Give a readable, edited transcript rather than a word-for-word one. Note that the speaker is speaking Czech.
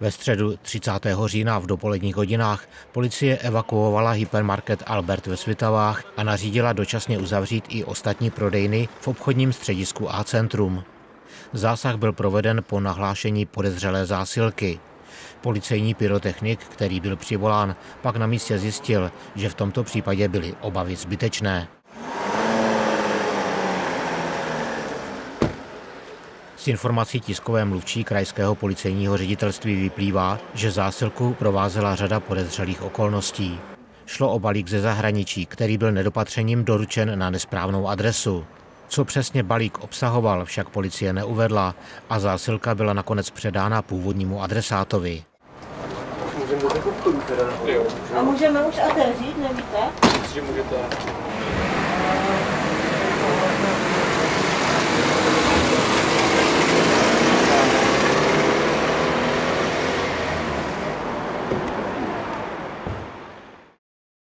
Ve středu 30. října v dopoledních hodinách policie evakuovala hypermarket Albert ve Svitavách a nařídila dočasně uzavřít i ostatní prodejny v obchodním středisku A-centrum. Zásah byl proveden po nahlášení podezřelé zásilky. Policejní pyrotechnik, který byl přivolán, pak na místě zjistil, že v tomto případě byly obavy zbytečné. Z informací tiskové mluvčí krajského policejního ředitelství vyplývá, že zásilku provázela řada podezřelých okolností. Šlo o balík ze zahraničí, který byl nedopatřením doručen na nesprávnou adresu. Co přesně balík obsahoval, však policie neuvedla a zásilka byla nakonec předána původnímu adresátovi. Můžeme do toho teda? A můžeme už otevřít, nevíte? Myslím, že můžete.